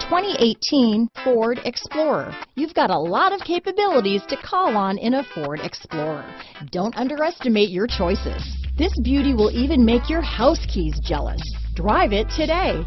2018 Ford Explorer. You've got a lot of capabilities to call on in a Ford Explorer. Don't underestimate your choices. This beauty will even make your house keys jealous. Drive it today.